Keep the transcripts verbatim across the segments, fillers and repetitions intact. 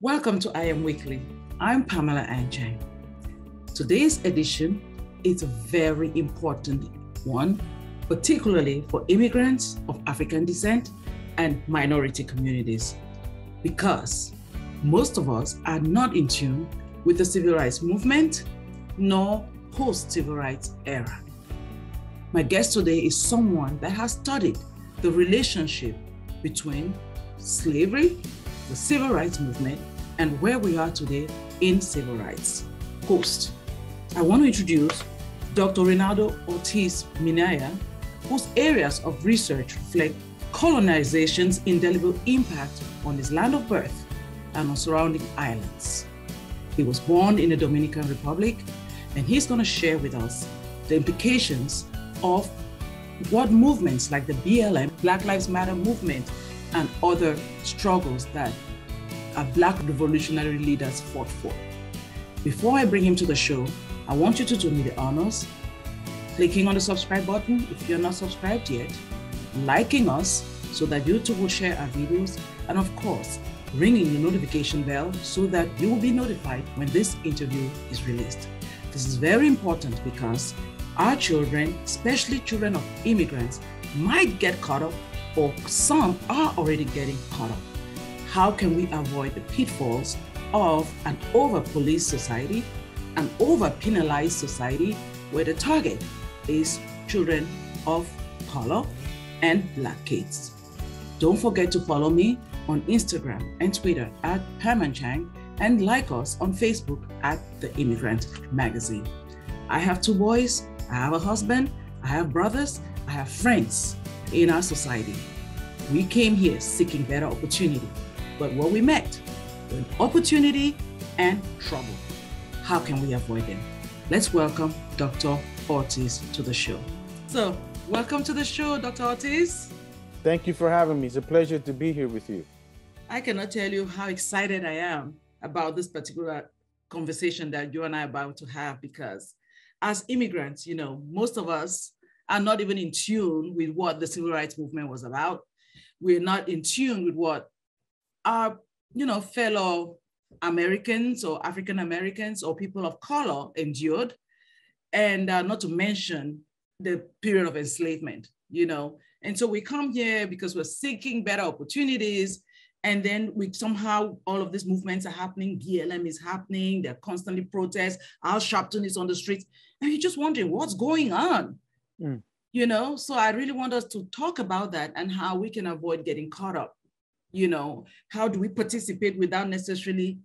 Welcome to I Am Weekly. I'm Pamela Anchang. Today's edition is a very important one, particularly for immigrants of African descent and minority communities, because most of us are not in tune with the civil rights movement nor post-civil rights era. My guest today is someone that has studied the relationship between slavery, the civil rights movement, and where we are today in civil rights. Host, I want to introduce Doctor Reynaldo Ortíz-Minaya, whose areas of research reflect colonization's indelible impact on his land of birth and on surrounding islands. He was born in the Dominican Republic, and he's going to share with us the implications of what movements like the B L M, Black Lives Matter movement, and other struggles that our Black revolutionary leaders fought for. Before I bring him to the show, I want you to do me the honors, clicking on the subscribe button if you're not subscribed yet, liking us so that you too will share our videos, and of course, ringing the notification bell so that you will be notified when this interview is released. This is very important because our children, especially children of immigrants, might get caught up, or some are already getting caught up. How can we avoid the pitfalls of an over-policed society, an over-penalized society, where the target is children of color and Black kids? Don't forget to follow me on Instagram and Twitter at Pam Anchang, and like us on Facebook at The Immigrant Magazine. I have two boys, I have a husband, I have brothers, I have friends in our society. We came here seeking better opportunity, but what we met were opportunity and trouble. How can we avoid them? Let's welcome Doctor Ortiz to the show. So, welcome to the show, Doctor Ortiz. Thank you for having me. It's a pleasure to be here with you. I cannot tell you how excited I am about this particular conversation that you and I are about to have, because as immigrants, you know, most of us are not even in tune with what the civil rights movement was about. We're not in tune with what our, you know, fellow Americans or African Americans or people of color endured, and uh, not to mention the period of enslavement, you know. And so we come here because we're seeking better opportunities, and then we somehow, all of these movements are happening, B L M is happening, they're constantly protests, Al Sharpton is on the streets, and you're just wondering what's going on. Mm. You know, so I really want us to talk about that and how we can avoid getting caught up. You know, how do we participate without necessarily,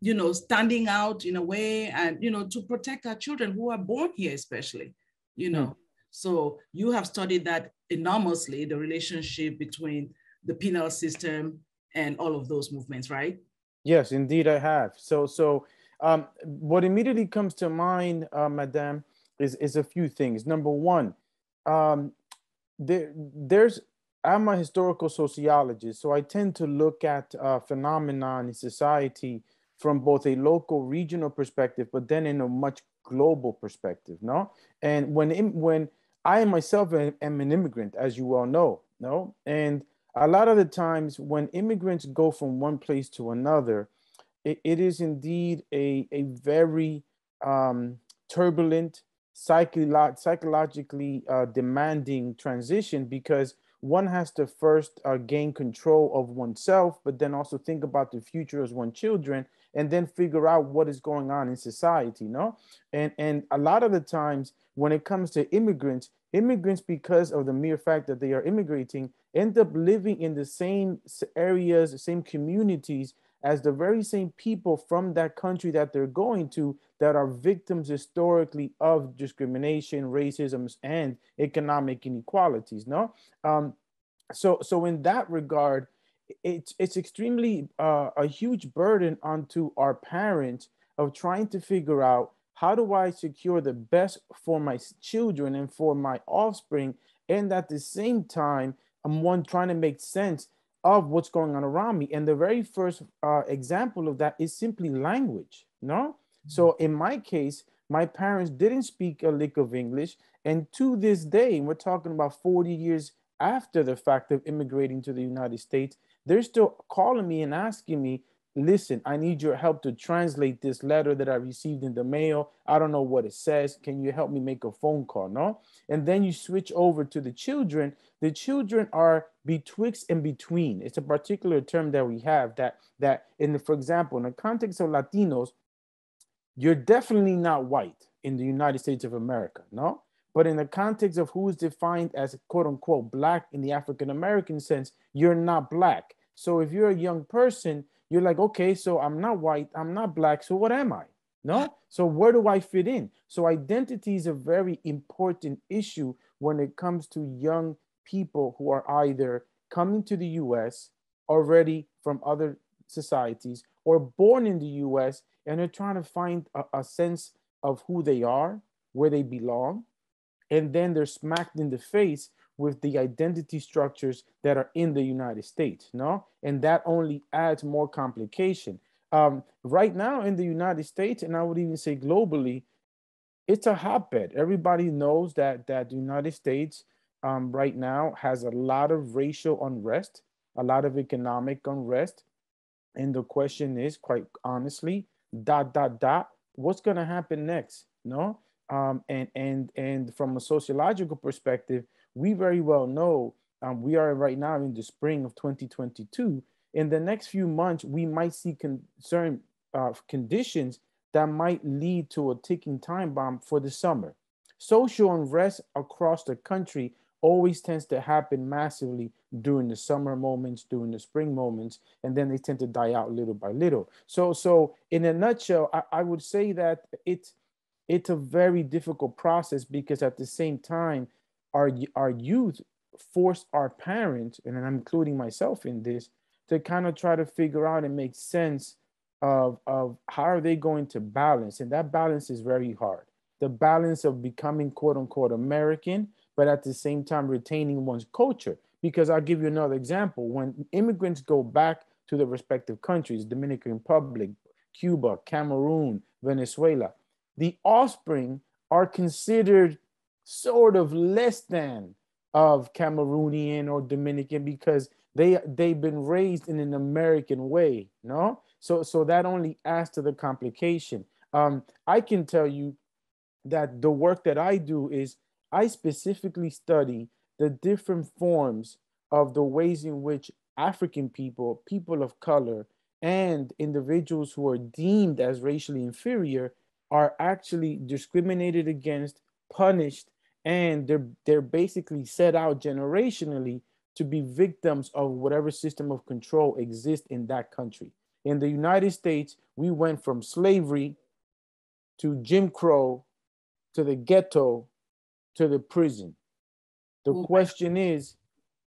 you know, standing out in a way, and, you know, to protect our children who are born here, especially, you know. Mm. So you have studied that enormously, the relationship between the penal system and all of those movements, right? Yes, indeed I have. So, so um, what immediately comes to mind, uh, Madame, Is, is a few things. Number one, um, there, there's, I'm a historical sociologist, so I tend to look at uh, phenomena in society from both a local, regional perspective, but then in a much global perspective, no? And when, when I myself am, am an immigrant, as you all know, no? And a lot of the times when immigrants go from one place to another, it, it is indeed a, a very um, turbulent, Psycholo psychologically uh, demanding transition, because one has to first uh, gain control of oneself, but then also think about the future as one's children, and then figure out what is going on in society, no? And, and a lot of the times when it comes to immigrants, immigrants, because of the mere fact that they are immigrating, end up living in the same areas, the same communities as the very same people from that country that they're going to, that are victims historically of discrimination, racism, and economic inequalities, no? Um, so, so in that regard, it's, it's extremely uh, a huge burden onto our parents of trying to figure out, how do I secure the best for my children and for my offspring? And at the same time, I'm one trying to make sense of what's going on around me. And the very first uh, example of that is simply language, no? So in my case, my parents didn't speak a lick of English. And to this day, we're talking about forty years after the fact of immigrating to the United States, they're still calling me and asking me, listen, I need your help to translate this letter that I received in the mail. I don't know what it says. Can you help me make a phone call? No? And then you switch over to the children. The children are betwixt and between. It's a particular term that we have that, that in the, for example, in the context of Latinos, you're definitely not white in the United States of America, no? But in the context of who is defined as quote unquote Black in the African-American sense, you're not Black. So if you're a young person, you're like, okay, so I'm not white, I'm not Black, so what am I? No? So where do I fit in? So identity is a very important issue when it comes to young people who are either coming to the U S already from other societies or born in the U S and they're trying to find a, a sense of who they are, where they belong, and then they're smacked in the face with the identity structures that are in the United States, no? And that only adds more complication. Um, right now in the United States, and I would even say globally, it's a hotbed. Everybody knows that, that the United States um, right now has a lot of racial unrest, a lot of economic unrest. And the question is, quite honestly, dot, dot, dot, what's gonna happen next, no? Um, and, and, and from a sociological perspective, we very well know um, we are right now in the spring of twenty twenty-two. In the next few months, we might see con certain uh, conditions that might lead to a ticking time bomb for the summer. Social unrest across the country always tends to happen massively during the summer moments, during the spring moments, and then they tend to die out little by little. So, so in a nutshell, I, I would say that it's, it's a very difficult process because at the same time, Our, our youth forced our parents, and I'm including myself in this, to kind of try to figure out and make sense of, of how are they going to balance. And that balance is very hard. The balance of becoming quote unquote American, but at the same time retaining one's culture. Because I'll give you another example. When immigrants go back to their respective countries, Dominican Republic, Cuba, Cameroon, Venezuela, the offspring are considered sort of less than of Cameroonian or Dominican because they, they've been raised in an American way, no? So, so that only adds to the complication. Um, I can tell you that the work that I do is I specifically study the different forms of the ways in which African people, people of color, and individuals who are deemed as racially inferior are actually discriminated against, punished, and they're, they're basically set out generationally to be victims of whatever system of control exists in that country. In the United States, we went from slavery to Jim Crow, to the ghetto, to the prison. The okay. question is,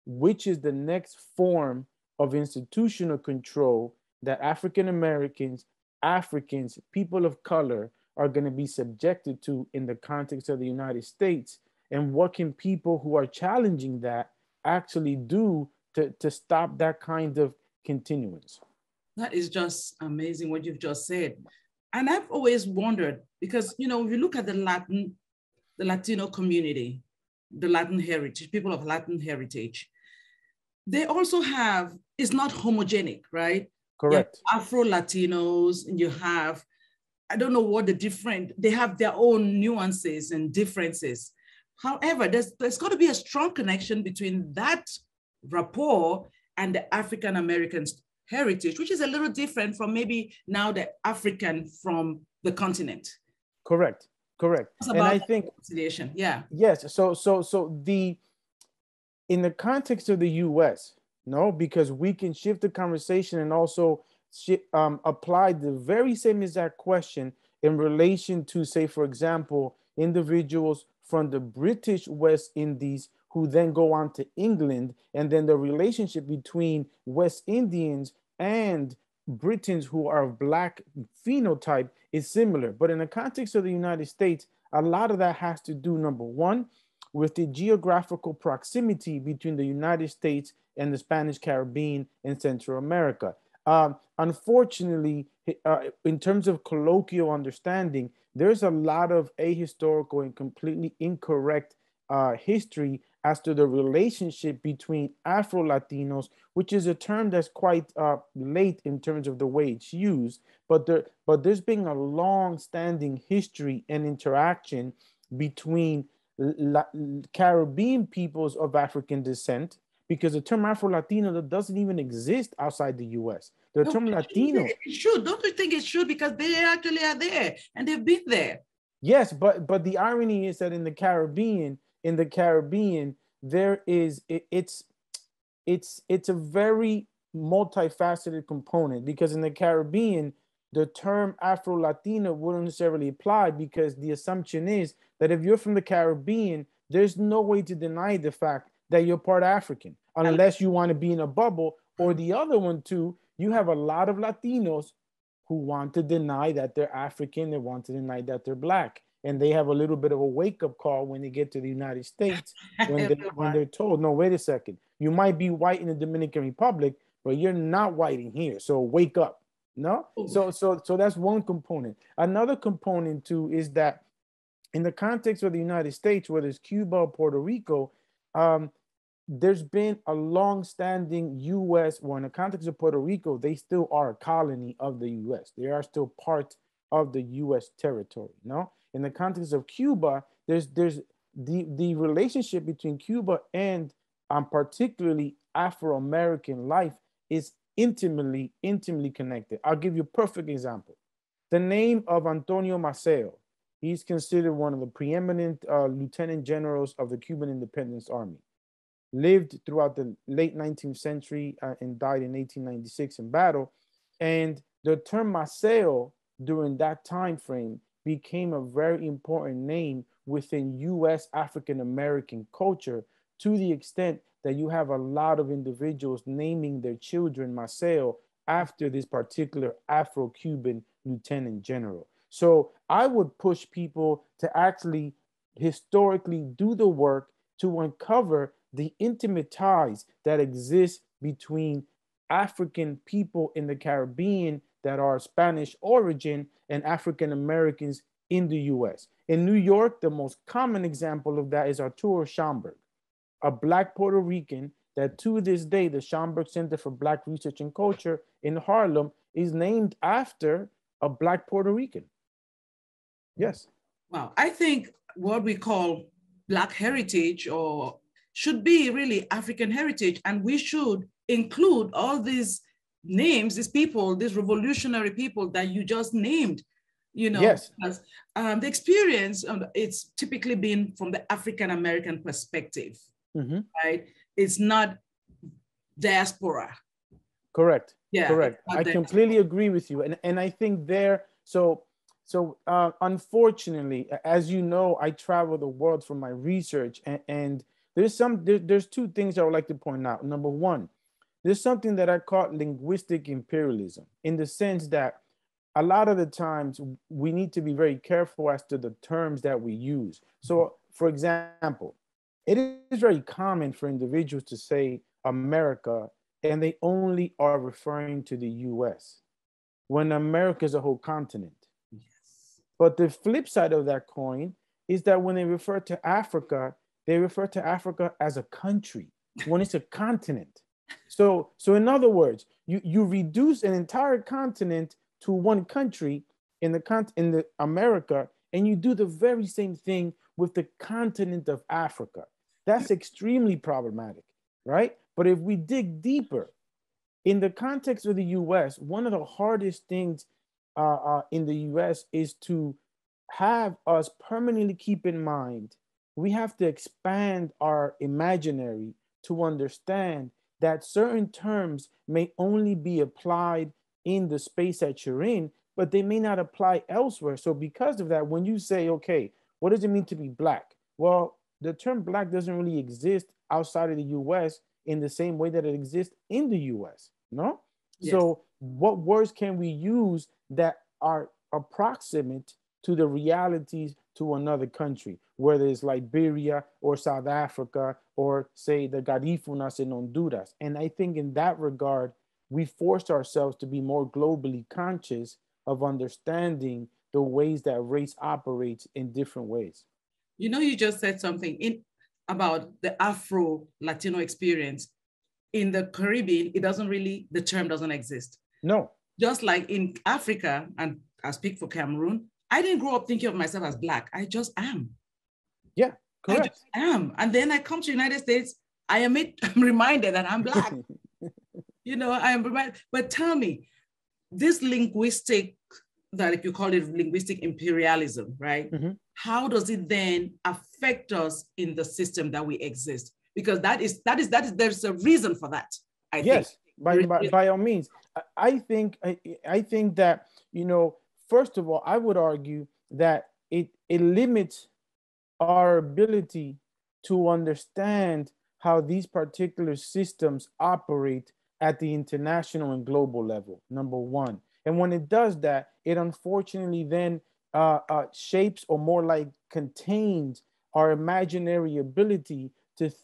which is the next form of institutional control that African Americans, Africans, people of color, are going to be subjected to in the context of the United States? And what can people who are challenging that actually do to, to stop that kind of continuance? That is just amazing what you've just said. And I've always wondered, because, you know, if you look at the Latin, the Latino community, the Latin heritage, people of Latin heritage, they also have, it's not homogenic, right? Correct. Afro-Latinos, and you have, I don't know what the different, they have their own nuances and differences. However, there's, there's got to be a strong connection between that rapport and the African-American heritage, which is a little different from maybe now the African from the continent. Correct, correct. It's about and I think, reconciliation. Yeah. Yes, so, so, so the, in the context of the U S, no, because we can shift the conversation and also She, um, applied the very same exact question in relation to, say, for example, individuals from the British West Indies who then go on to England, and then the relationship between West Indians and Britons who are of Black phenotype is similar. But in the context of the United States, a lot of that has to do, number one, with the geographical proximity between the United States and the Spanish Caribbean and Central America. Um, unfortunately, uh, in terms of colloquial understanding, there's a lot of ahistorical and completely incorrect uh, history as to the relationship between Afro-Latinos, which is a term that's quite uh, late in terms of the way it's used, but, there, but there's been a long-standing history and interaction between La Caribbean peoples of African descent, because the term Afro-Latino doesn't even exist outside the U S. The term Latino. It should. Don't you think it should? Because they actually are there and they've been there. Yes, but, but the irony is that in the Caribbean, in the Caribbean, there is, it, it's, it's, it's a very multifaceted component, because in the Caribbean, the term Afro-Latino wouldn't necessarily apply, because the assumption is that if you're from the Caribbean, there's no way to deny the fact that you're part African, unless you want to be in a bubble. Or the other one too, you have a lot of Latinos who want to deny that they're African, they want to deny that they're Black. And they have a little bit of a wake-up call when they get to the United States, when, they, when they're told, no, wait a second, you might be white in the Dominican Republic, but you're not white in here, so wake up, no? Ooh. So so, so that's one component. Another component too is that in the context of the United States, whether it's Cuba or Puerto Rico, um, there's been a long-standing U S, well, in the context of Puerto Rico, they still are a colony of the U S. They are still part of the U S territory, no? In the context of Cuba, there's, there's the, the relationship between Cuba and um, particularly Afro-American life is intimately, intimately connected. I'll give you a perfect example. The name of Antonio Maceo, he's considered one of the preeminent uh, lieutenant generals of the Cuban Independence Army, lived throughout the late nineteenth century uh, and died in eighteen ninety-six in battle. And the term Maceo during that time frame became a very important name within U S African-American culture, to the extent that you have a lot of individuals naming their children Maceo after this particular Afro-Cuban lieutenant general. So I would push people to actually historically do the work to uncover the intimate ties that exist between African people in the Caribbean that are Spanish origin and African Americans in the U S. In New York, the most common example of that is Arturo Schomburg, a Black Puerto Rican that to this day, the Schomburg Center for Black Research and Culture in Harlem is named after a Black Puerto Rican. Yes. Wow, I think what we call Black heritage or should be really African heritage, and we should include all these names, these people, these revolutionary people that you just named, you know. Yes. As, um, the experience, um, it's typically been from the African-American perspective, mm-hmm. right? It's not diaspora. Correct, yeah, correct. I diaspora. completely agree with you. And, and I think there, so, so uh, unfortunately, as you know, I travel the world for my research, and, and there's, some, there, there's two things I would like to point out. Number one, there's something that I call linguistic imperialism, in the sense that a lot of the times we need to be very careful as to the terms that we use. So for example, it is very common for individuals to say America, and they only are referring to the U S, when America is a whole continent. Yes. But the flip side of that coin is that when they refer to Africa, they refer to Africa as a country, when it's a continent. So, so in other words, you, you reduce an entire continent to one country in the con in the America, and you do the very same thing with the continent of Africa. That's extremely problematic, right? But if we dig deeper, in the context of the U S, one of the hardest things uh, uh, in the U S is to have us permanently keep in mind, we have to expand our imaginary to understand that certain terms may only be applied in the space that you're in, but they may not apply elsewhere. So because of that, when you say, okay, what does it mean to be Black? Well, the term Black doesn't really exist outside of the U S in the same way that it exists in the U S, no? Yes. So what words can we use that are approximate to the realities to another country, whether it's Liberia or South Africa, or say the Garífunas in Honduras? And I think in that regard, we forced ourselves to be more globally conscious of understanding the ways that race operates in different ways. You know, you just said something. In about the Afro-Latino experience, in the Caribbean, it doesn't really, the term doesn't exist. No. Just like in Africa, and I speak for Cameroon, I didn't grow up thinking of myself as Black. I just am. Yeah, correct. I just am. And then I come to the United States, I am it, I'm reminded that I'm Black. You know, I am reminded. But tell me, this linguistic, that you call it linguistic imperialism, right? Mm-hmm. How does it then affect us in the system that we exist? Because that is, that is, that is, there's a reason for that, I yes, think. By, by, by all means. I think, I, I think that, you know, first of all, I would argue that it, it limits our ability to understand how these particular systems operate at the international and global level, number one. And when it does that, it unfortunately then uh, uh, shapes, or more like contains, our imaginary ability to th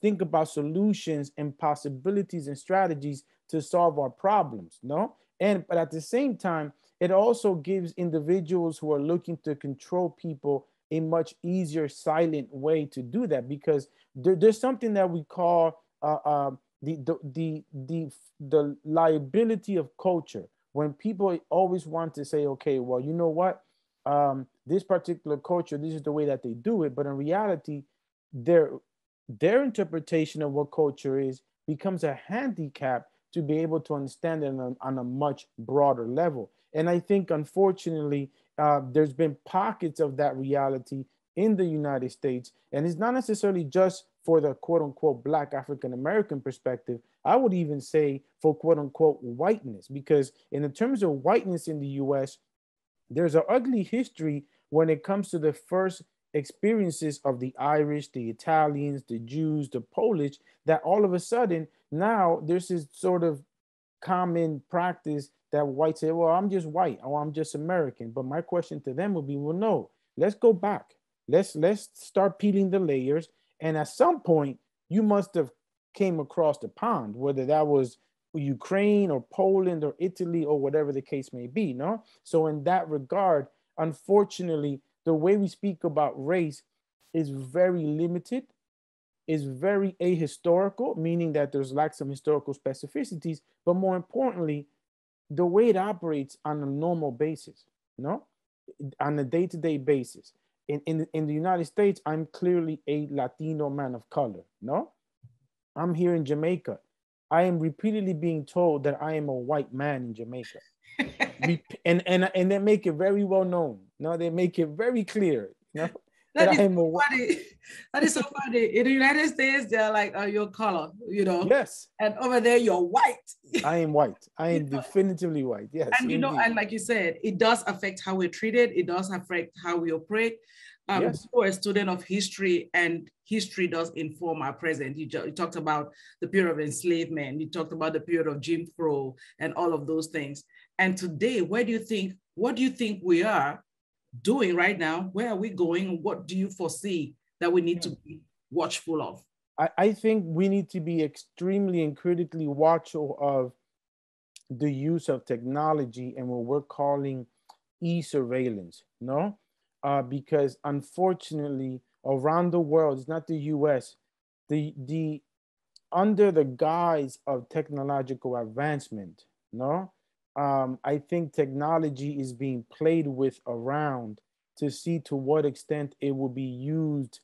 think about solutions and possibilities and strategies to solve our problems, no? And, but at the same time, it also gives individuals who are looking to control people a much easier, silent way to do that, because there, there's something that we call uh, uh, the, the, the, the, the liability of culture. When people always want to say, okay, well, you know what? Um, this particular culture, this is the way that they do it. But in reality, their, their interpretation of what culture is becomes a handicap to be able to understand it on, on a much broader level. And I think, unfortunately, uh, there's been pockets of that reality in the United States. And it's not necessarily just for the quote unquote Black African-American perspective. I would even say for quote unquote whiteness, because in the terms of whiteness in the U S, there's an ugly history when it comes to the first experiences of the Irish, the Italians, the Jews, the Polish, that all of a sudden now there's this sort of common practice that whites say, well, I'm just white, or I'm just American. But my question to them would be, well, no, let's go back. Let's, let's start peeling the layers. And at some point, you must have came across the pond, whether that was Ukraine or Poland or Italy or whatever the case may be, no? So in that regard, unfortunately, the way we speak about race is very limited, is very ahistorical, meaning that there's lacks some historical specificities, but more importantly, the way it operates on a normal basis, no? On a day-to-day basis. In, in, in the United States, I'm clearly a Latino man of color, no? I'm here in Jamaica. I am repeatedly being told that I am a white man in Jamaica. and, and, and they make it very well known. No, they make it very clear. No? That, that, is I am so funny. That is so funny. In the United States, they're like, oh, your color, you know? Yes. And over there, you're white. I am white. I am definitively white, yes. And you indeed. know, and like you said, it does affect how we're treated. It does affect how we operate. Um, yes. So a student of history, and history does inform our present. You, you talked about the period of enslavement, you talked about the period of Jim Crow and all of those things. And today, where do you think, what do you think we are doing right now? Where are we going? What do you foresee that we need yeah. to be watchful of? I, I think we need to be extremely and critically watchful of the use of technology and what we're calling e-surveillance, no? Uh, because unfortunately, around the world, it's not the U S, the, the, under the guise of technological advancement, no? Um, I think technology is being played with around to see to what extent it will be used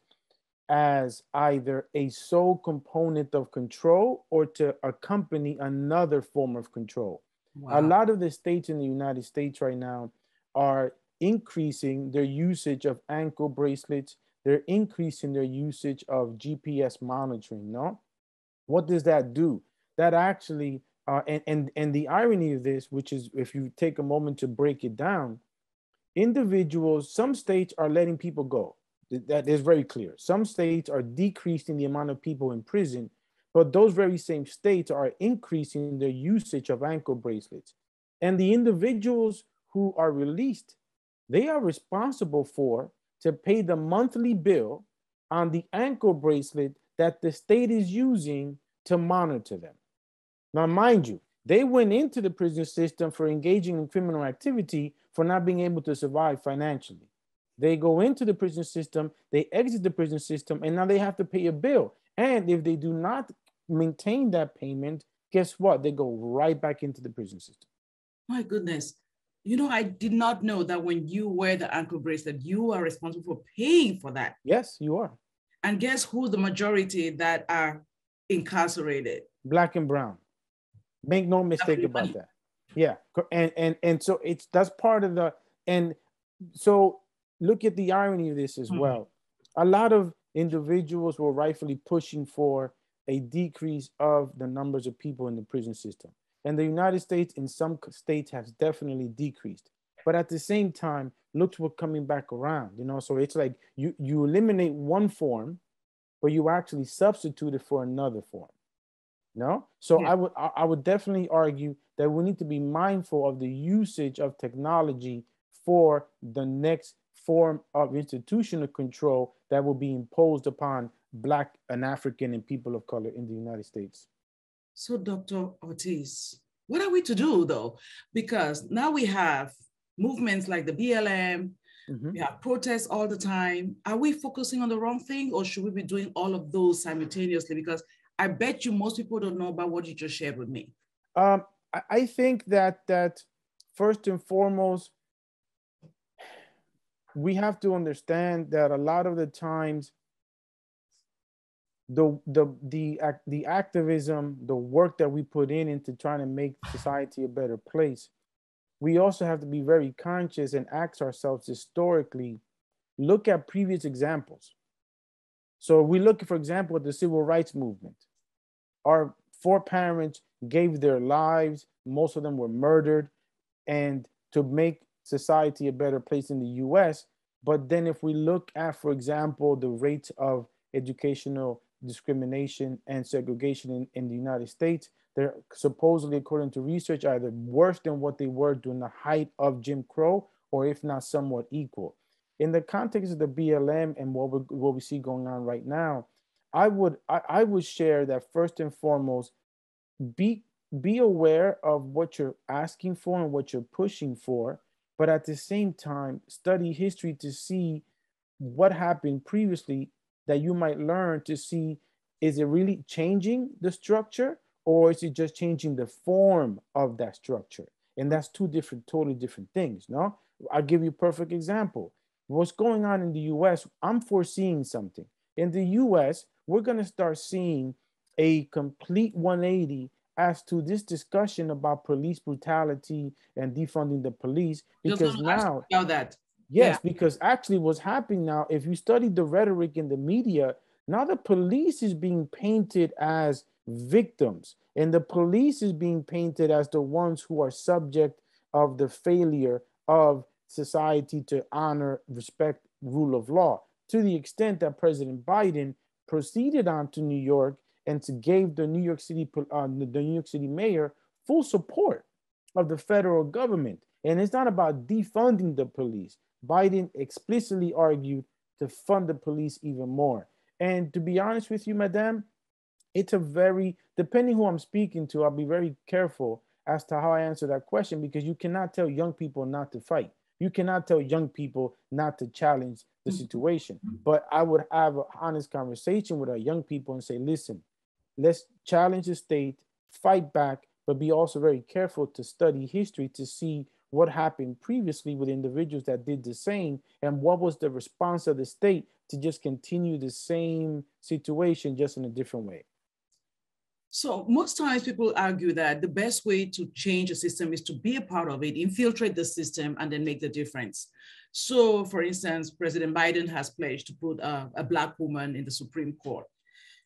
as either a sole component of control or to accompany another form of control. Wow. A lot of the states in the United States right now are increasing their usage of ankle bracelets. They're increasing their usage of G P S monitoring, no? What does that do? That actually, uh, and, and, and the irony of this, which is if you take a moment to break it down, individuals, some states are letting people go. That is very clear. Some states are decreasing the amount of people in prison, but those very same states are increasing their usage of ankle bracelets. And the individuals who are released, they are responsible for to pay the monthly bill on the ankle bracelet that the state is using to monitor them. Now, mind you, they went into the prison system for engaging in criminal activity for not being able to survive financially. They go into the prison system, they exit the prison system, and now they have to pay a bill. And if they do not maintain that payment, guess what? They go right back into the prison system. My goodness. You know, I did not know that when you wear the ankle bracelet, you are responsible for paying for that. Yes, you are. And guess who's the majority that are incarcerated? Black and brown. Make no mistake about that. Yeah. And, and, and so it's, that's part of the, and so look at the irony of this as mm-hmm. well. A lot of individuals were rightfully pushing for a decrease of the numbers of people in the prison system. And the United States in some states has definitely decreased. But at the same time, look at what's coming back around, you know? So it's like you, you eliminate one form, but you actually substitute it for another form. No? So yeah. I would I would definitely argue that we need to be mindful of the usage of technology for the next form of institutional control that will be imposed upon Black and African and people of color in the United States. So Doctor Ortiz, what are we to do though? Because now we have movements like the B L M, mm-hmm. we have protests all the time. Are we focusing on the wrong thing, or should we be doing all of those simultaneously? Because I bet you most people don't know about what you just shared with me. Um, I, I think that, that first and foremost, we have to understand that a lot of the times The, the, the, the activism, the work that we put in into trying to make society a better place, we also have to be very conscious and ask ourselves historically, look at previous examples. So we look, for example, at the civil rights movement. Our foreparents gave their lives, most of them were murdered, and to make society a better place in the U S. But then if we look at, for example, the rates of educational discrimination and segregation in, in the United States, they're supposedly, according to research, either worse than what they were during the height of Jim Crow, or if not somewhat equal. In the context of the B L M and what we, what we see going on right now, I would, I, I would share that first and foremost, be, be aware of what you're asking for and what you're pushing for, but at the same time, study history to see what happened previously that you might learn to see, is it really changing the structure, or is it just changing the form of that structure? And that's two different, totally different things, no? I'll give you a perfect example. What's going on in the U S, I'm foreseeing something. In the U S, we're gonna start seeing a complete one eighty as to this discussion about police brutality and defunding the police, because now- know that. Yes, yeah. Because actually what's happening now, if you study the rhetoric in the media, now the police is being painted as victims, and the police is being painted as the ones who are subject of the failure of society to honor, respect, rule of law, to the extent that President Biden proceeded on to New York and to gave the New York City, uh, the New York City mayor full support of the federal government. And it's not about defunding the police. Biden explicitly argued to fund the police even more. And to be honest with you, madam, it's a very, depending who I'm speaking to, I'll be very careful as to how I answer that question, because you cannot tell young people not to fight. You cannot tell young people not to challenge the situation. But I would have an honest conversation with our young people and say, listen, let's challenge the state, fight back, but be also very careful to study history to see what happened previously with individuals that did the same, and what was the response of the state to just continue the same situation, just in a different way. So most times people argue that the best way to change a system is to be a part of it, infiltrate the system, and then make the difference. So for instance, President Biden has pledged to put a, a Black woman in the Supreme Court.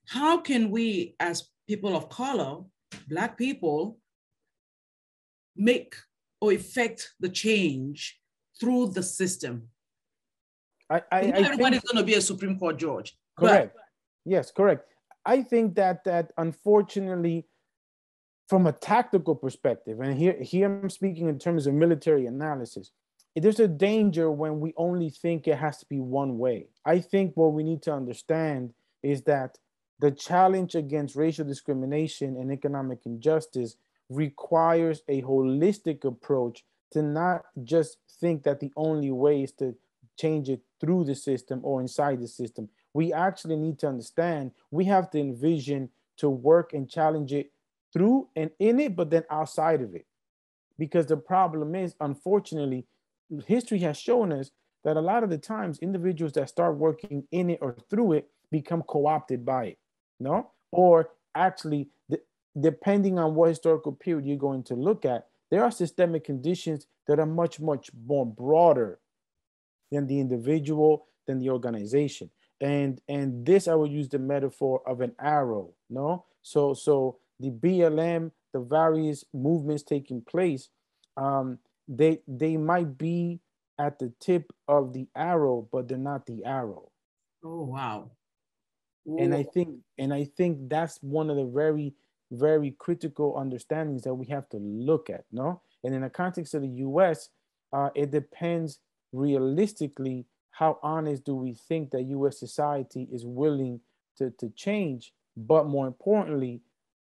How can we as people of color, Black people, make or effect the change through the system? I, I, I everyone is going to be a Supreme Court judge. Correct. But, yes, correct. I think that that unfortunately, from a tactical perspective, and here, here I'm speaking in terms of military analysis, there's a danger when we only think it has to be one way. I think what we need to understand is that the challenge against racial discrimination and economic injustice requires a holistic approach, to not just think that the only way is to change it through the system or inside the system. We actually need to understand, we have to envision to work and challenge it through and in it, but then outside of it. Because the problem is, unfortunately, history has shown us that a lot of the times individuals that start working in it or through it become co-opted by it, no? Or actually, the, depending on what historical period you're going to look at, there are systemic conditions that are much, much more broader than the individual, than the organization. And, and this, I would use the metaphor of an arrow, no? So, so the B L M, the various movements taking place, um, they, they might be at the tip of the arrow, but they're not the arrow. Oh, wow. Ooh. And I think, and I think that's one of the very, very critical understandings that we have to look at, no? And in the context of the U S, uh, it depends realistically how honest do we think that U S society is willing to, to change, but more importantly,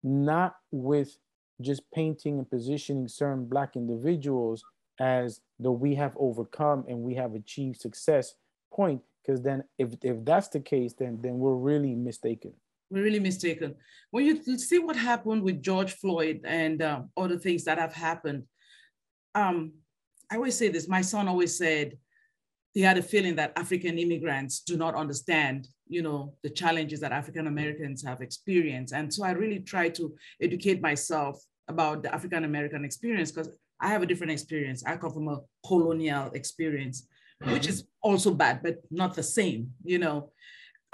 not with just painting and positioning certain Black individuals as the we have overcome and we have achieved success point, because then if, if that's the case, then, then we're really mistaken. We're really mistaken. When you see what happened with George Floyd and uh, other things that have happened, um, I always say this, my son always said, he had a feeling that African immigrants do not understand, you know, the challenges that African Americans have experienced. And so I really try to educate myself about the African American experience, because I have a different experience. I come from a colonial experience, mm-hmm. which is also bad, but not the same, you know.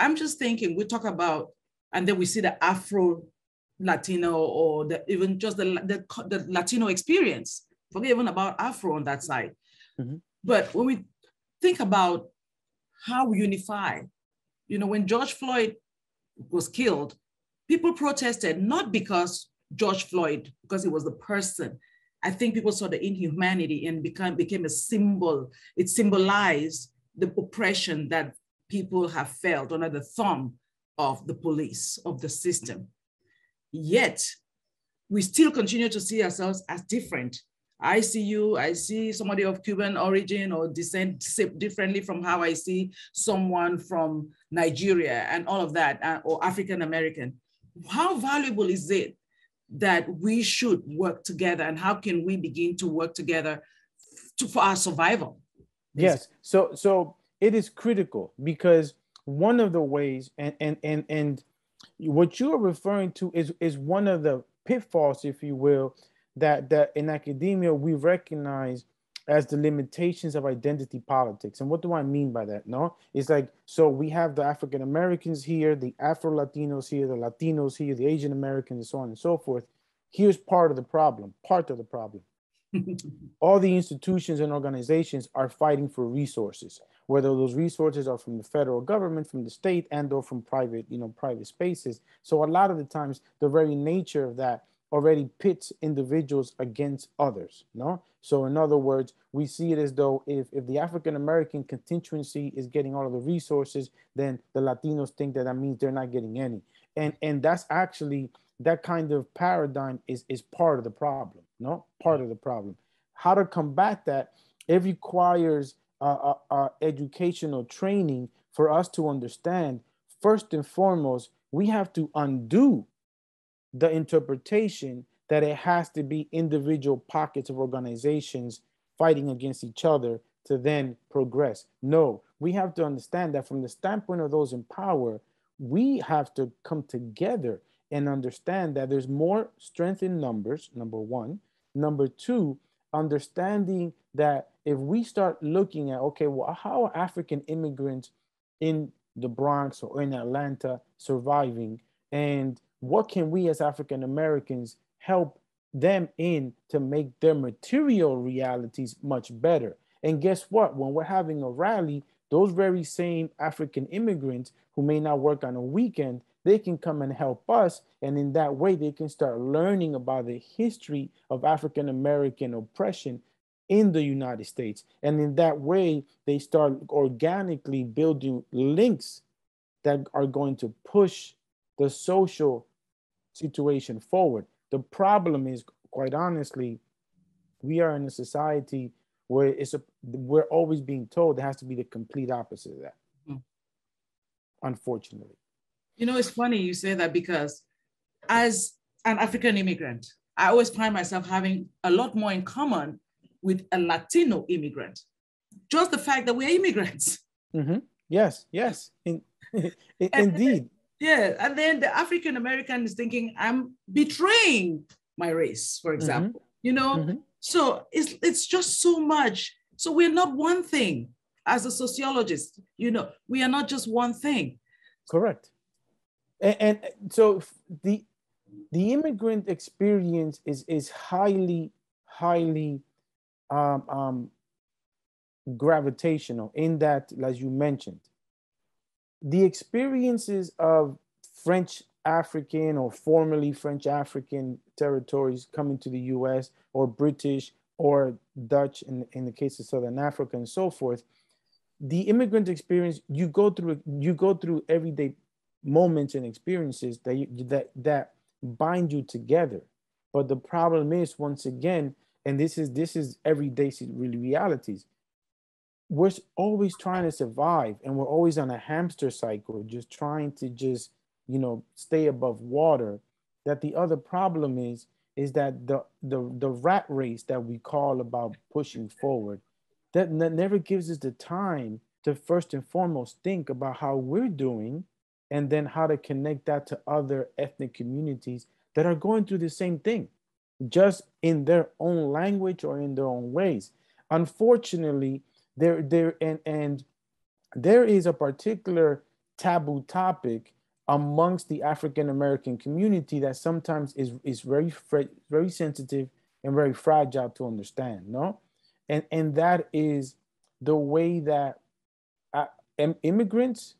I'm just thinking, we talk about, and then we see the Afro-Latino or the, even just the, the, the Latino experience. Forget even about Afro on that side. Mm-hmm. But when we think about how we unify, you know, when George Floyd was killed, people protested, not because George Floyd, because he was the person. I think people saw the inhumanity and became, became a symbol. It symbolized the oppression that people have felt under the thumb of the police, of the system. Yet, we still continue to see ourselves as different. I see you, I see somebody of Cuban origin or descent differently from how I see someone from Nigeria and all of that, uh, or African American. How valuable is it that we should work together, and how can we begin to work together to, for our survival? Yes, so, so it is critical, because one of the ways, and, and, and, and what you're referring to is, is one of the pitfalls, if you will, That, that in academia, we recognize as the limitations of identity politics. And what do I mean by that? No, it's like, so we have the African Americans here, the Afro-Latinos here, the Latinos here, the Asian Americans, and so on and so forth. Here's part of the problem, part of the problem. All the institutions and organizations are fighting for resources, whether those resources are from the federal government, from the state, and or from private, you know, private spaces. So a lot of the times, the very nature of that already pits individuals against others, no? So in other words, we see it as though if, if the African-American constituency is getting all of the resources, then the Latinos think that that means they're not getting any. And, and that's actually, that kind of paradigm is, is part of the problem, no? Part of the problem. How to combat that, it requires uh, uh, uh, educational training for us to understand, first and foremost, we have to undo the interpretation that it has to be individual pockets of organizations fighting against each other to then progress. No, we have to understand that from the standpoint of those in power, we have to come together and understand that there's more strength in numbers, number one. Number two, understanding that if we start looking at, okay, well, how are African immigrants in the Bronx or in Atlanta surviving, and what can we as African Americans help them in to make their material realities much better? And guess what? When we're having a rally, those very same African immigrants who may not work on a weekend, they can come and help us. And in that way, they can start learning about the history of African American oppression in the United States. And in that way, they start organically building links that are going to push the social situation forward. The problem is, quite honestly, we are in a society where it's a, we're always being told there has to be the complete opposite of that, mm-hmm. unfortunately. You know, it's funny you say that, because as an African immigrant, I always find myself having a lot more in common with a Latino immigrant. Just the fact that we're immigrants. Mm-hmm. Yes, yes, in, in, indeed. Then, yeah, and then the African American is thinking, I'm betraying my race, for example, mm-hmm. you know? Mm-hmm. So it's, it's just so much. So we're not one thing as a sociologist, you know, we are not just one thing. Correct. And, and so the, the immigrant experience is, is highly, highly um, um, gravitational in that, as you mentioned, the experiences of French African or formerly French African territories coming to the U S, or British or Dutch in, in the case of Southern Africa and so forth, the immigrant experience, you go through, you go through everyday moments and experiences that, you, that, that bind you together. But the problem is, once again, and this is, this is everyday realities, we're always trying to survive, and we're always on a hamster cycle, just trying to just, you know, stay above water. That the other problem is, is that the, the, the rat race that we call about pushing forward, that never gives us the time to first and foremost think about how we're doing, and then how to connect that to other ethnic communities that are going through the same thing, just in their own language or in their own ways. Unfortunately, There, there, and, and there is a particular taboo topic amongst the African-American community that sometimes is, is very, very sensitive and very fragile to understand, no? And, and that is the way that uh, immigrants,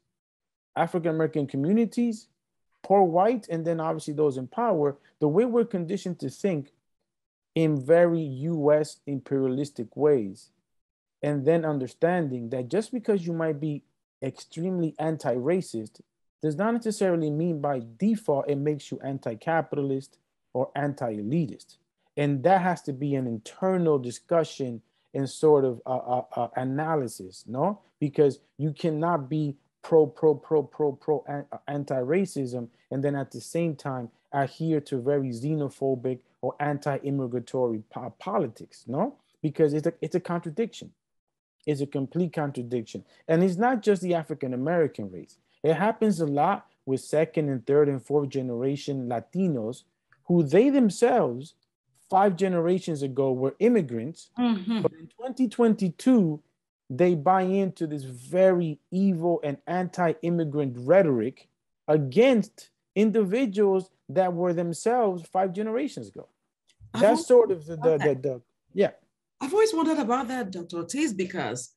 African-American communities, poor whites, and then obviously those in power, the way we're conditioned to think in very U S imperialistic ways. And then understanding that just because you might be extremely anti-racist does not necessarily mean by default it makes you anti-capitalist or anti-elitist. And that has to be an internal discussion and sort of uh, uh, uh, analysis, no? Because you cannot be pro, pro, pro, pro, pro an anti-racism and then at the same time adhere to very xenophobic or anti-immigratory po politics, no? Because it's a, it's a contradiction. Is a complete contradiction. And it's not just the African-American race. It happens a lot with second and third and fourth generation Latinos, who they themselves, five generations ago, were immigrants. Mm-hmm. But in twenty twenty-two, they buy into this very evil and anti-immigrant rhetoric against individuals that were themselves five generations ago. That's sort of the, the, the, the yeah. I've always wondered about that, Doctor Ortiz, because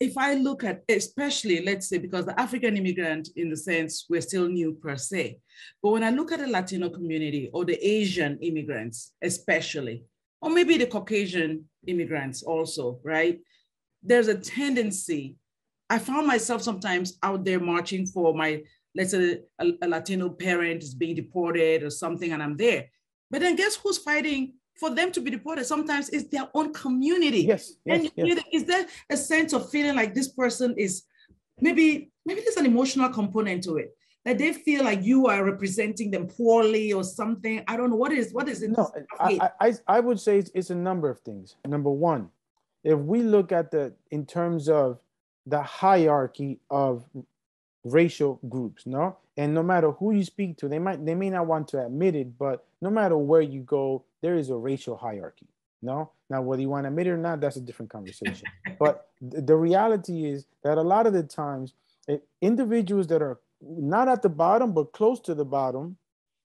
if I look at, especially, let's say, because the African immigrant, in the sense, we're still new per se, but when I look at the Latino community or the Asian immigrants, especially, or maybe the Caucasian immigrants also, right? There's a tendency, I found myself sometimes out there marching for my, let's say a, a Latino parent is being deported or something, and I'm there. But then guess who's fighting for them to be deported? Sometimes it's their own community. Yes, yes, and yes. Is there a sense of feeling like this person is, maybe, maybe there's an emotional component to it, that they feel like you are representing them poorly or something? I don't know, what is, what is it? No, I, I, I would say it's, it's a number of things. Number one, if we look at the, in terms of the hierarchy of racial groups, no? And no matter who you speak to, they might, they may not want to admit it, but no matter where you go, there is a racial hierarchy, no? Now, whether you want to admit it or not, that's a different conversation. But th the reality is that a lot of the times, it, individuals that are not at the bottom, but close to the bottom,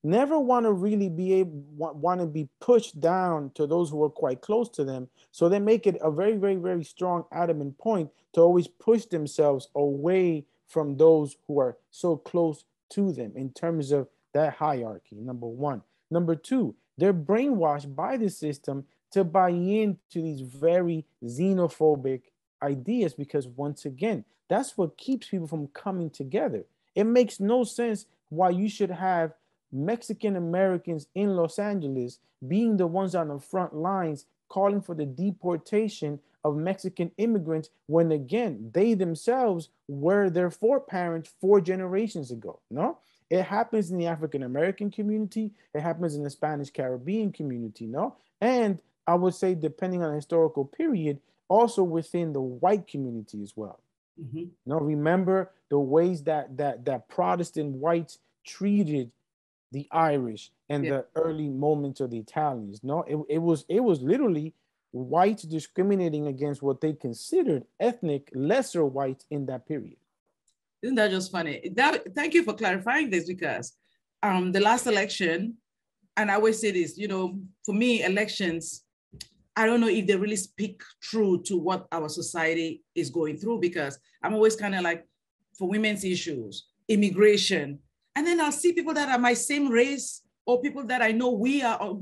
never want to really be able, want, want to be pushed down to those who are quite close to them. So they make it a very, very, very strong adamant point to always push themselves away from those who are so close to them in terms of that hierarchy, number one. Number two, they're brainwashed by the system to buy into these very xenophobic ideas, because once again, that's what keeps people from coming together. It makes no sense why you should have Mexican Americans in Los Angeles being the ones on the front lines calling for the deportation of Mexican immigrants when, again, they themselves were their foreparents four generations ago, no? It happens in the African-American community. It happens in the Spanish Caribbean community, no? And I would say, depending on the historical period, also within the white community as well. Mm-hmm. Now, remember the ways that, that, that Protestant whites treated the Irish and yeah. the early moments of the Italians. No, it, it, was, it was literally whites discriminating against what they considered ethnic lesser whites in that period. Isn't that just funny? That, thank you for clarifying this, because um, the last election, and I always say this, you know, for me, elections, I don't know if they really speak true to what our society is going through, because I'm always kind of like, for women's issues, immigration, and then I'll see people that are my same race or people that I know we are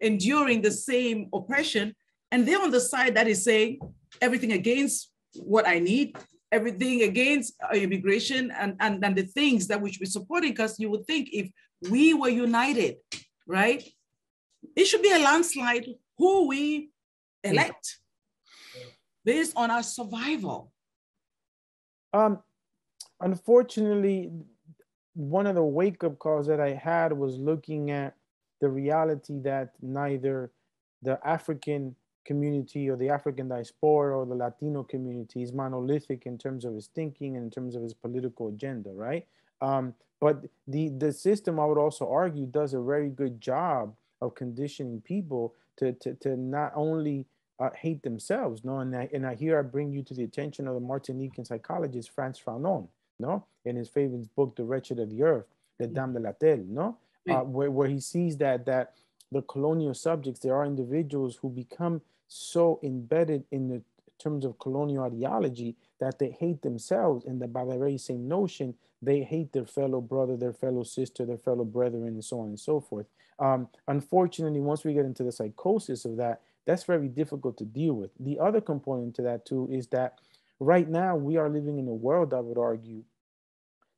enduring the same oppression, and they're on the side that is saying everything against what I need, everything against immigration and, and, and the things that we should be supporting, because you would think if we were united, right? It should be a landslide who we elect based on our survival. Um, unfortunately, one of the wake-up calls that I had was looking at the reality that neither the African community or the African diaspora or the Latino community is monolithic in terms of its thinking and in terms of its political agenda, right? Um, but the, the system, I would also argue, does a very good job of conditioning people to, to, to not only uh, hate themselves, no, and I, and I here I bring you to the attention of the Martinican psychologist Frantz Fanon, no, in his favorite book, The Wretched of the Earth, Les Dames de la Telle, no, uh, where, where he sees that that the colonial subjects, there are individuals who become so embedded in the terms of colonial ideology that they hate themselves, and that by the very same notion, they hate their fellow brother, their fellow sister, their fellow brethren, and so on and so forth. Um, unfortunately, once we get into the psychosis of that, that's very difficult to deal with. The other component to that too is that right now we are living in a world, I would argue,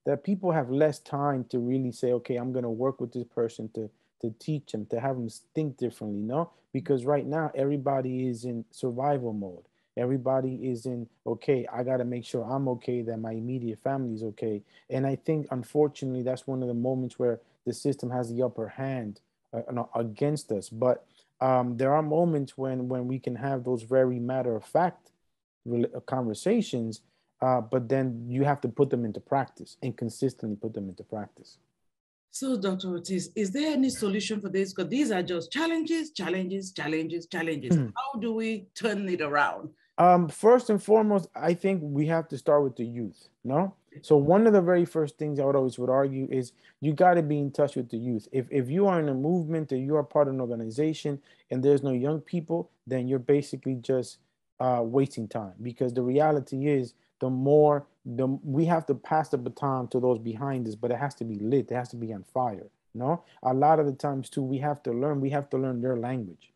that people have less time to really say, okay, I'm gonna work with this person to, to teach them, to have them think differently, no? Because right now everybody is in survival mode. Everybody is in, okay, I got to make sure I'm okay, that my immediate family is okay. And I think, unfortunately, that's one of the moments where the system has the upper hand uh, against us. But um, there are moments when, when we can have those very matter-of-fact conversations, uh, but then you have to put them into practice and consistently put them into practice. So, Doctor Ortiz, is there any solution for this? Because these are just challenges, challenges, challenges, challenges. Mm. How do we turn it around? Um, first and foremost, I think we have to start with the youth, no? So one of the very first things I would always would argue is you got to be in touch with the youth. If, if you are in a movement or you are part of an organization and there's no young people, then you're basically just uh, wasting time, because the reality is the more, the, we have to pass the baton to those behind us, but it has to be lit, it has to be on fire, no? A lot of the times too, we have to learn, we have to learn their language.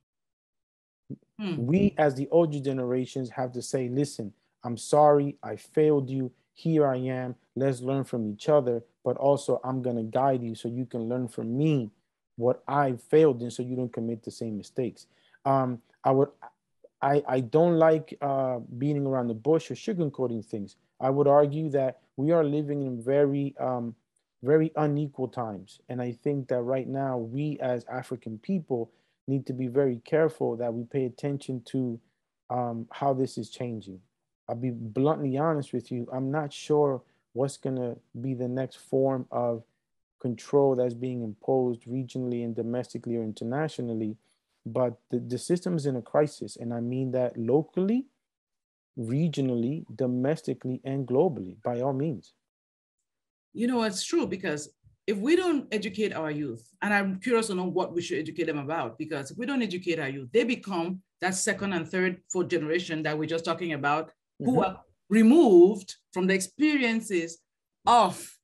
We, as the older generations, have to say, listen, I'm sorry, I failed you. Here I am. Let's learn from each other. But also, I'm going to guide you so you can learn from me what I failed in so you don't commit the same mistakes. Um, I, would, I, I don't like uh, beating around the bush or sugarcoating things. I would argue that we are living in very, um, very unequal times. And I think that right now, we as African people need to be very careful that we pay attention to um, how this is changing. I'll be bluntly honest with you. I'm not sure what's gonna be the next form of control that's being imposed regionally and domestically or internationally, but the, the system's in a crisis. And I mean that locally, regionally, domestically, and globally, by all means. You know, it's true, because if we don't educate our youth, and I'm curious to know what we should educate them about, because if we don't educate our youth, they become that second and third, fourth generation that we're just talking about, mm-hmm. who are removed from the experiences of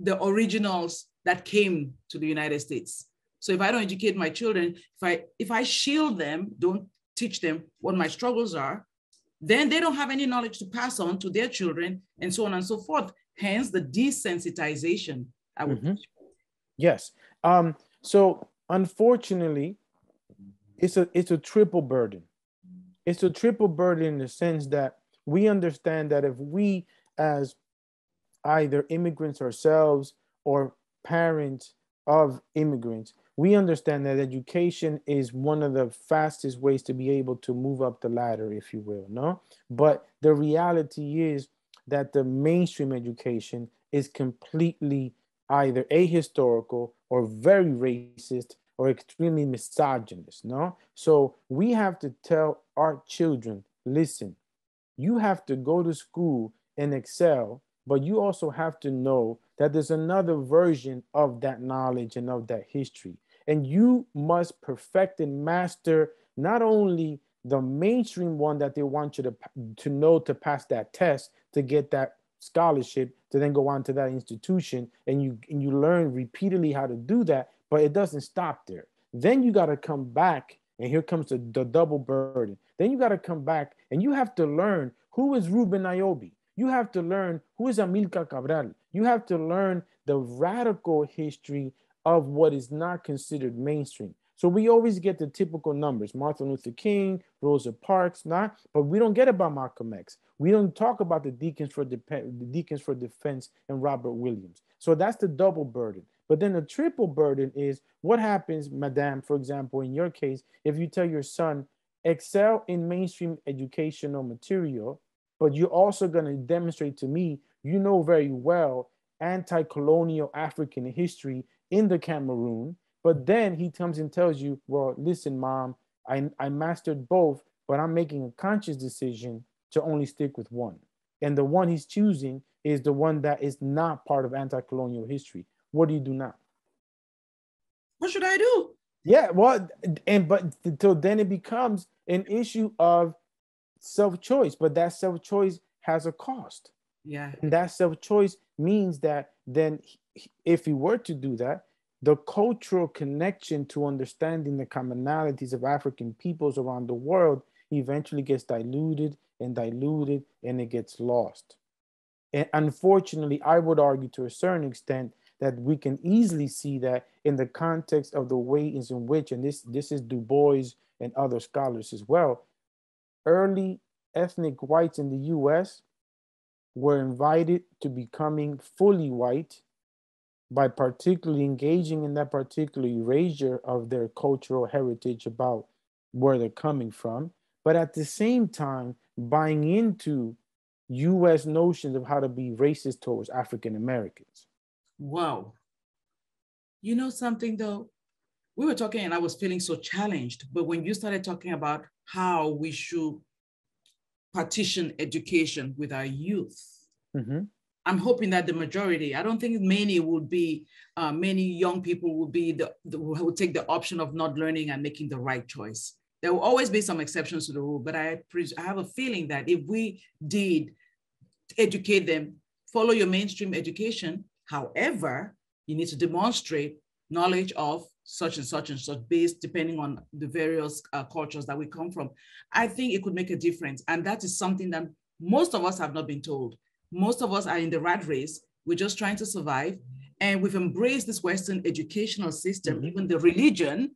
the originals that came to the United States. So if I don't educate my children, if I, if I shield them, don't teach them what my struggles are, then they don't have any knowledge to pass on to their children, and so on and so forth. Hence the desensitization. I would. Mm-hmm. Yes. Um, so unfortunately, it's a, it's a triple burden. It's a triple burden in the sense that we understand that if we as either immigrants ourselves or parents of immigrants, we understand that education is one of the fastest ways to be able to move up the ladder, if you will, no? But the reality is that the mainstream education is completely either ahistorical or very racist or extremely misogynist, no? So we have to tell our children, listen, you have to go to school and excel, but you also have to know that there's another version of that knowledge and of that history. And you must perfect and master not only the mainstream one that they want you to, to know to pass that test, to get that scholarship, to then go on to that institution. And you, and you learn repeatedly how to do that, but it doesn't stop there. Then you got to come back, and here comes the, the double burden. Then you got to come back and you have to learn who is Reuben Niyobi. You have to learn who is Amilcar Cabral. You have to learn the radical history of what is not considered mainstream. So we always get the typical numbers, Martin Luther King, Rosa Parks, not, but we don't get about Malcolm X. We don't talk about the Deacons for, the Deacons for Defense and Robert Williams. So that's the double burden. But then the triple burden is what happens, madame, for example, in your case, if you tell your son, excel in mainstream educational material, but you're also going to demonstrate to me, you know very well, anti-colonial African history in the Cameroon. But then he comes and tells you, well, listen, mom, I, I mastered both, but I'm making a conscious decision to only stick with one. And the one he's choosing is the one that is not part of anti-colonial history. What do you do now? What should I do? Yeah, well, and but until then it becomes an issue of self-choice, but that self-choice has a cost. Yeah. And that self-choice means that then he, if he were to do that, the cultural connection to understanding the commonalities of African peoples around the world eventually gets diluted and diluted and it gets lost. And unfortunately, I would argue to a certain extent that we can easily see that in the context of the ways in which, and this, this is Du Bois and other scholars as well, early ethnic whites in the U S were invited to becoming fully white by particularly engaging in that particular erasure of their cultural heritage about where they're coming from, but at the same time, buying into U S notions of how to be racist towards African Americans. Wow. You know something though? We were talking and I was feeling so challenged, but when you started talking about how we should partition education with our youth, mm-hmm. I'm hoping that the majority, I don't think many would be, uh, many young people will be the, the who take the option of not learning and making the right choice. There will always be some exceptions to the rule, but I, I have a feeling that if we did educate them, follow your mainstream education, however, you need to demonstrate knowledge of such and such and such based depending on the various uh, cultures that we come from. I think it could make a difference. And that is something that most of us have not been told. Most of us are in the rat race. We're just trying to survive. And we've embraced this Western educational system, mm-hmm. even the religion.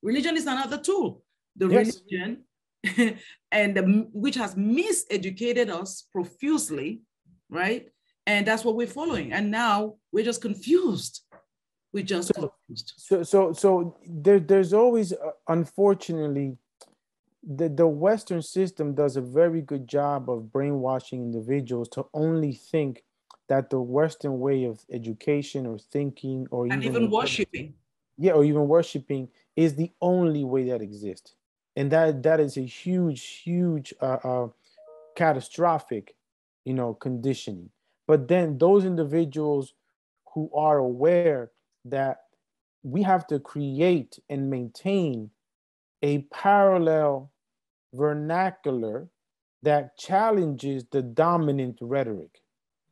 Religion is another tool. The yes. religion, and the, which has miseducated us profusely, right? And that's what we're following. And now we're just confused. We just so, so so so there there's always uh, unfortunately the the Western system does a very good job of brainwashing individuals to only think that the Western way of education or thinking or and even, even worshiping yeah or even worshiping is the only way that exists, and that that is a huge huge uh, uh, catastrophic you know conditioning. But then those individuals who are aware that we have to create and maintain a parallel vernacular that challenges the dominant rhetoric.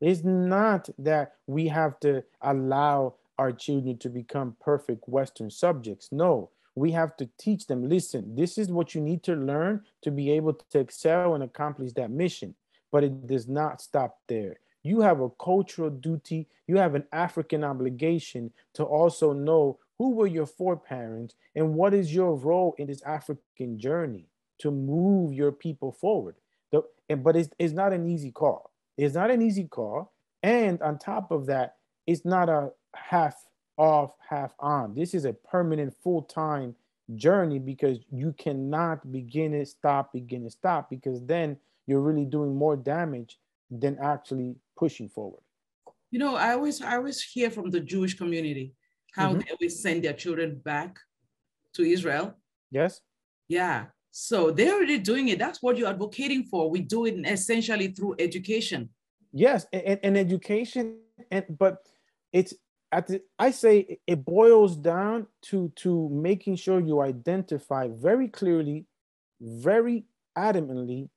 It's not that we have to allow our children to become perfect Western subjects. No, we have to teach them, listen, this is what you need to learn to be able to excel and accomplish that mission. But it does not stop there. You have a cultural duty, you have an African obligation to also know Who were your foreparents, and what is your role in this African journey to move your people forward? The, and, but it's, it's not an easy call. It's not an easy call. And on top of that, it's not a half off, half on. This is a permanent, full-time journey, because you cannot begin and stop, begin and stop, because then you're really doing more damage than actually pushing forward. You know, I always, I always hear from the Jewish community how mm-hmm. they always send their children back to Israel. Yes. Yeah. So they're already doing it. That's what you're advocating for. We do it essentially through education. Yes, and, and education, and but it's at the, I say it boils down to to making sure you identify very clearly, very adamantly,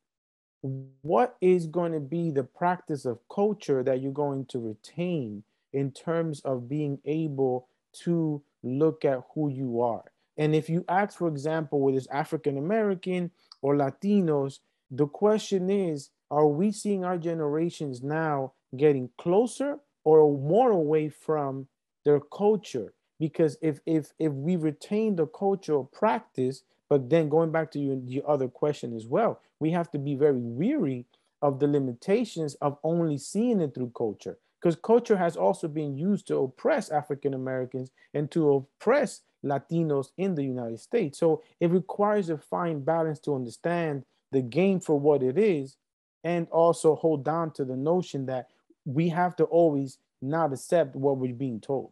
what is going to be the practice of culture that you're going to retain in terms of being able to look at who you are. And if you ask, for example, whether it's African American or Latinos, the question is, are we seeing our generations now getting closer or more away from their culture? Because if if if we retain the cultural practice, but then going back to you, your other question as well, we have to be very weary of the limitations of only seeing it through culture, because culture has also been used to oppress African Americans and to oppress Latinos in the United States. So it requires a fine balance to understand the game for what it is, and also hold on to the notion that we have to always not accept what we're being told.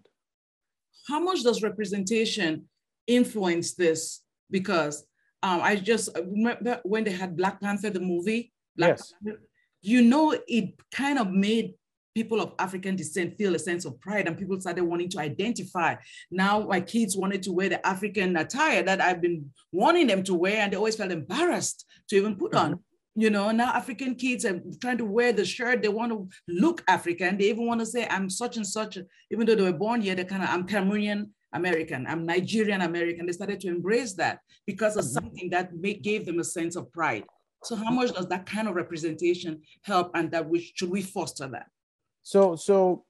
How much does representation influence this? Because um, I just remember when they had Black Panther, the movie, Black yes. Panther, you know, it kind of made people of African descent feel a sense of pride, and people started wanting to identify. Now my kids wanted to wear the African attire that I've been wanting them to wear, and they always felt embarrassed to even put mm-hmm. on. You know, now African kids are trying to wear the shirt. They want to look African. They even want to say, I'm such and such. Even though they were born here, they're kind of, I'm Cameroonian American. I'm Nigerian American. They started to embrace that because of something that made, gave them a sense of pride. So how much does that kind of representation help, and that we, should we foster that? So, so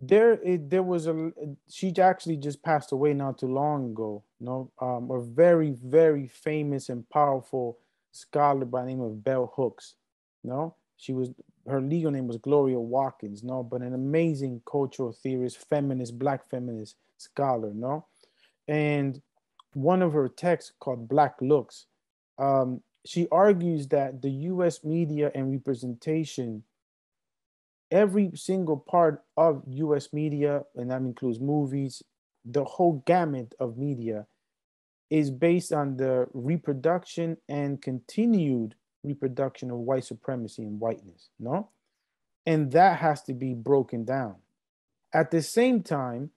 there, it, there was a, she actually just passed away not too long ago, you know, um, a very, very famous and powerful scholar by the name of Bell Hooks. No, she was, her legal name was Gloria Watkins, no, but an amazing cultural theorist, feminist, black feminist scholar, no. And one of her texts called Black Looks, um, she argues that the U S media and representation, every single part of U S media, and that includes movies, the whole gamut of media, is based on the reproduction and continued reproduction of white supremacy and whiteness, no? And that has to be broken down. At the same time,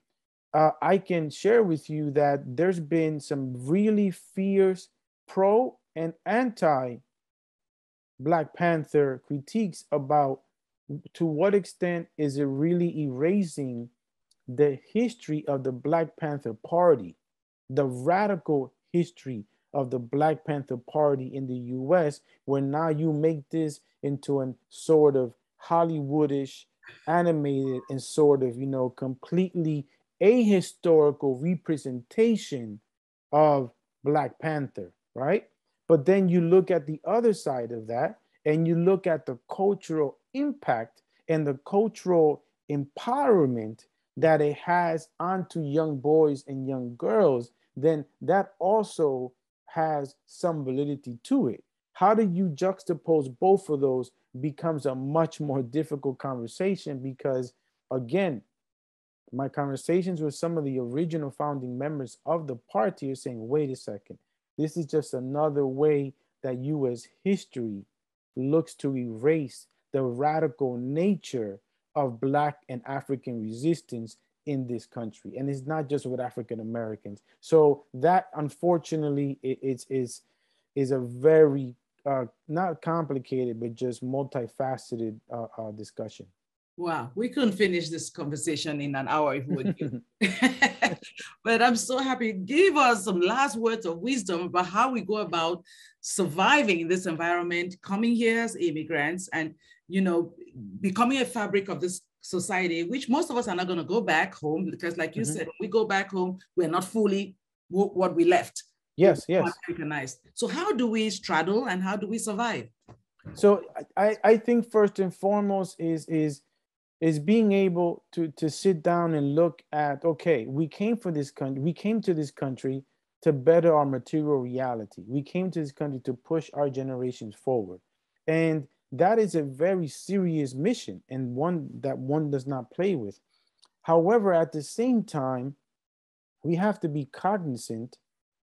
uh, I can share with you that there's been some really fierce pro and anti Black Panther critiques about to what extent is it really erasing the history of the Black Panther Party, the radical history of the Black Panther Party in the U S, where now you make this into an sort of Hollywoodish, animated, and sort of, you know, completely ahistorical representation of Black Panther, right? But then you look at the other side of that, and you look at the cultural impact and the cultural empowerment that it has onto young boys and young girls, then that also has some validity to it. How do you juxtapose both of those becomes a much more difficult conversation, because again, my conversations with some of the original founding members of the party are saying, wait a second, this is just another way that U S history looks to erase the radical nature of Black and African resistance in this country. And it's not just with African Americans. So that, unfortunately, is, is, is a very, uh, not complicated, but just multifaceted uh, uh, discussion. Wow, we couldn't finish this conversation in an hour if we would. But I'm so happy. Give us some last words of wisdom about how we go about surviving in this environment, coming here as immigrants, and you know, becoming a fabric of this society, which most of us are not going to go back home, because like you mm-hmm. said, when we go back home, we're not fully what we left. Yes, yes. Americanized. So how do we straddle and how do we survive? So I, I think first and foremost is, is, is being able to, to sit down and look at, okay, we came for this country, we came to this country to better our material reality. We came to this country to push our generations forward. And that is a very serious mission, and one that one does not play with. However, at the same time, we have to be cognizant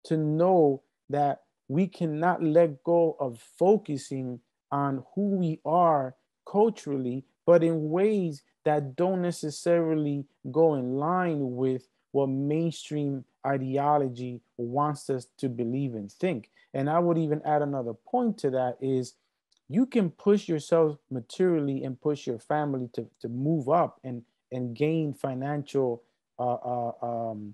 to know that we cannot let go of focusing on who we are culturally, but in ways that don't necessarily go in line with what mainstream ideology wants us to believe and think. And I would even add another point to that is, you can push yourself materially and push your family to, to move up and, and gain financial uh, uh, um,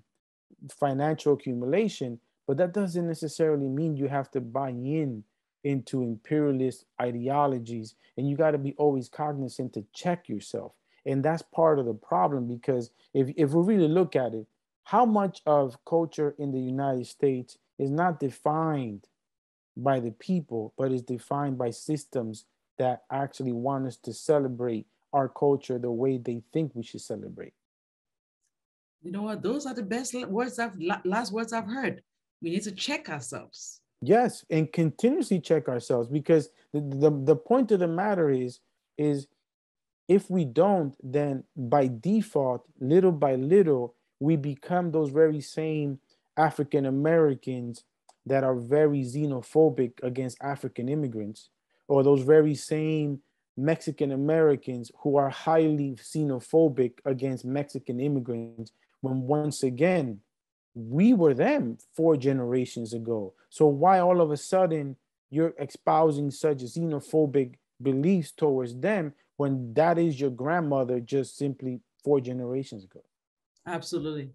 financial accumulation, but that doesn't necessarily mean you have to buy in into imperialist ideologies, and you got to be always cognizant to check yourself. And that's part of the problem, because if, if we really look at it, how much of culture in the United States is not defined by the people, but is defined by systems that actually want us to celebrate our culture the way they think we should celebrate. You know what? Those are the best words I've, last words I've heard. We need to check ourselves. Yes, and continuously check ourselves, because the, the, the point of the matter is, is if we don't, then by default, little by little, we become those very same African Americans that are very xenophobic against African immigrants, or those very same Mexican Americans who are highly xenophobic against Mexican immigrants, when once again, we were them four generations ago. So why all of a sudden you're espousing such xenophobic beliefs towards them when that is your grandmother just simply four generations ago? Absolutely.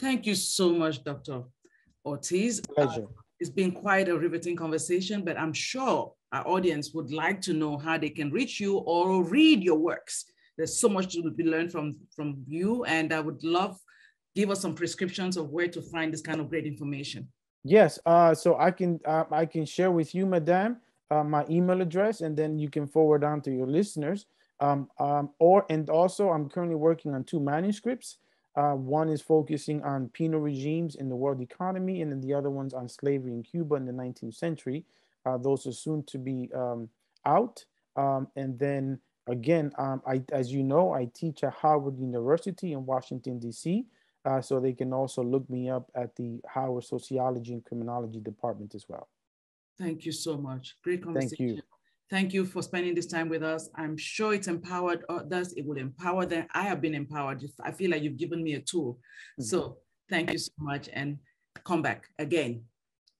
Thank you so much, Doctor Ortiz. Pleasure. Uh, It's been quite a riveting conversation, but I'm sure our audience would like to know how they can reach you or read your works. There's so much to be learned from, from you, and I would love, give us some prescriptions of where to find this kind of great information. Yes, uh, so I can, uh, I can share with you, Madame, uh, my email address, and then you can forward on to your listeners. Um, um, or, and also, I'm currently working on two manuscripts. Uh, one is focusing on penal regimes in the world economy, and then the other one's on slavery in Cuba in the nineteenth century. Uh, those are soon to be um, out. Um, and then again, um, I, as you know, I teach at Howard University in Washington, D C, uh, so they can also look me up at the Howard Sociology and Criminology Department as well. Thank you so much. Great conversation. Thank you. Thank you for spending this time with us. I'm sure it's empowered others. It will empower them. I have been empowered. I feel like you've given me a tool. Mm-hmm. So thank you so much, and come back again,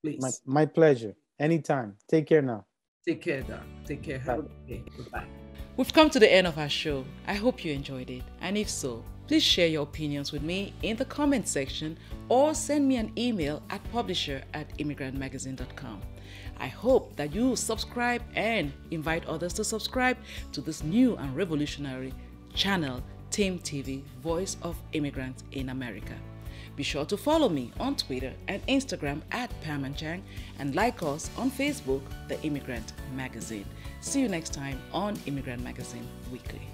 please. My, my pleasure. Anytime. Take care now. Take care, Doc. Take care. Have a good day. Goodbye. We've come to the end of our show. I hope you enjoyed it. And if so, please share your opinions with me in the comment section, or send me an email at publisher at immigrant magazine dot com. I hope that you subscribe and invite others to subscribe to this new and revolutionary channel, Team T V, Voice of Immigrants in America. Be sure to follow me on Twitter and Instagram at Pam Anchang, and like us on Facebook, The Immigrant Magazine. See you next time on Immigrant Magazine Weekly.